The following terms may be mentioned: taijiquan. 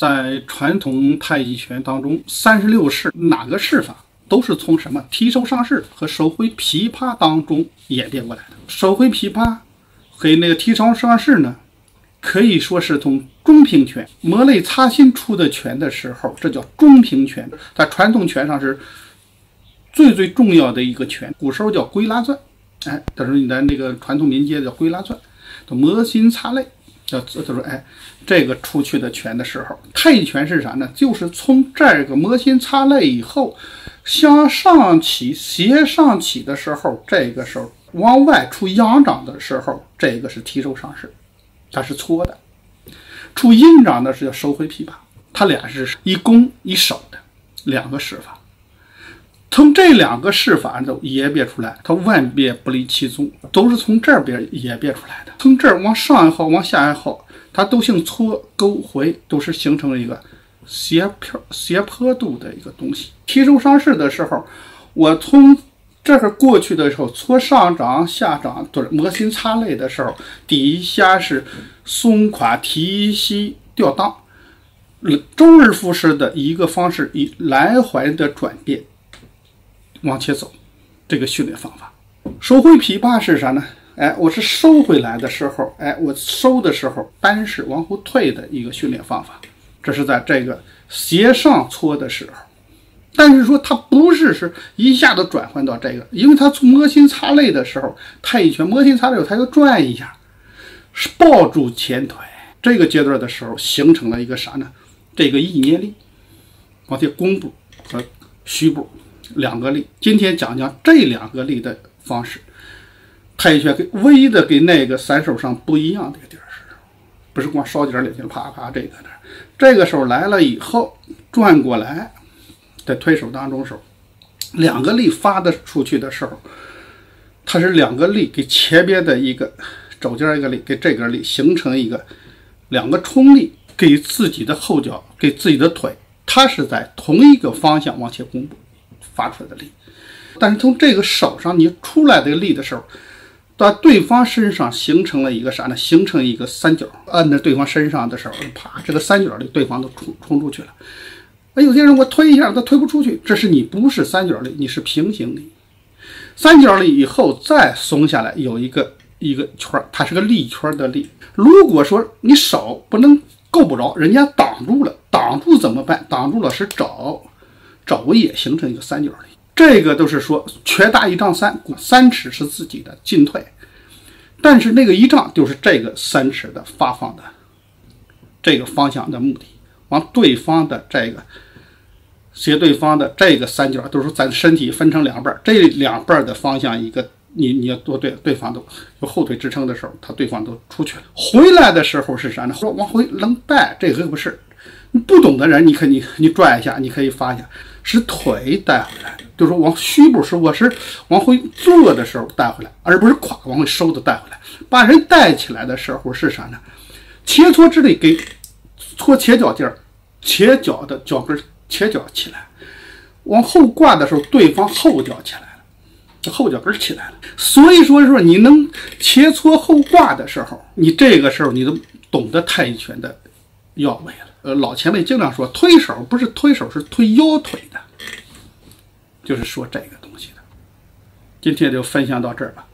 在传统太极拳当中，36式哪个式法都是从什么提收上式和手挥琵琶当中演变过来的。手挥琵琶和那个提收上式呢，可以说是从中平拳磨肋擦心出的拳的时候，这叫中平拳，在传统拳上是最重要的一个拳。古时候叫龟拉钻，哎，他说你的那个传统民间叫龟拉钻，叫磨心擦泪。他说：“哎，这个出去的拳的时候，太极拳是啥呢？就是从这个磨心擦泪以后，向上起、斜上起的时候，这个时候往外出阳掌的时候，这个是提收上式，它是搓的；出阴掌的是叫收回琵琶，它俩是一攻一守的两个式法。从这两个式法都演变出来，它万变不离其宗，都是从这边演变出来的。从这儿往上也好，往下也好，它都姓搓勾回，都是形成了一个斜坡度的一个东西。提收上式的时候，我从这儿过去的时候，搓上掌、下掌，就是磨心擦泪的时候，底下是松垮提膝吊裆，周而复始的一个方式，以来回的转变。”往前走，这个训练方法。收回琵琶是啥呢？哎，我是收回来的时候，哎，我收的时候单是往后退的一个训练方法。这是在这个斜上搓的时候，但是说它不是一下子转换到这个，因为它磨心擦泪的时候，太极拳磨心擦泪，它就转一下，是抱住前腿。这个阶段的时候，形成了一个啥呢？这个意捏力，往前弓步和虚步。两个力，今天讲讲这两个力的方式。太极拳唯一的跟那个散手上不一样的地儿是，不是光烧几两拳啪啪这个的，这个手来了以后转过来，在推手当中手，两个力发的出去的时候，它是两个力给前边的一个肘尖一个力，给这个力形成一个两个冲力，给自己的后脚，给自己的腿，它是在同一个方向往前弓步。发出来的力，但是从这个手上你出来的力的时候，到对方身上形成了一个啥呢？形成一个三角，按着对方身上的时候，啪，这个三角力对方都冲出去了。哎，有些人我推一下，他推不出去，这是你不是三角力，你是平行力。三角力以后再松下来，有一个圈，它是个力圈的力。如果说你手不能够不着，人家挡住了，挡住怎么办？挡住了是肘。肘也形成一个三角力，这个都是说拳大一丈三，3尺是自己的进退，但是那个一丈就是这个3尺的发放的这个方向的目的，往对方的这个斜对方的这个三角，都是咱身体分成两半，这两半的方向一个你要多对方都有后腿支撑的时候，他对方都出去了，回来的时候是啥呢？往回扔带，这个不是。你不懂的人，你看你拽一下，你可以发一下，使腿带回来，就是往虚步时，我是往回坐的时候带回来，而不是垮往回收的带回来。把人带起来的时候是啥呢？切磋之力，给搓前脚尖儿，前脚的脚跟前脚起来，往后挂的时候，对方后脚起来了，后脚跟起来了。所以说你能切磋后挂的时候，你这个时候你都懂得太极拳的要位了。老前辈经常说，推手不是推手，是推腰腿的，就是说这个东西的。今天就分享到这儿吧。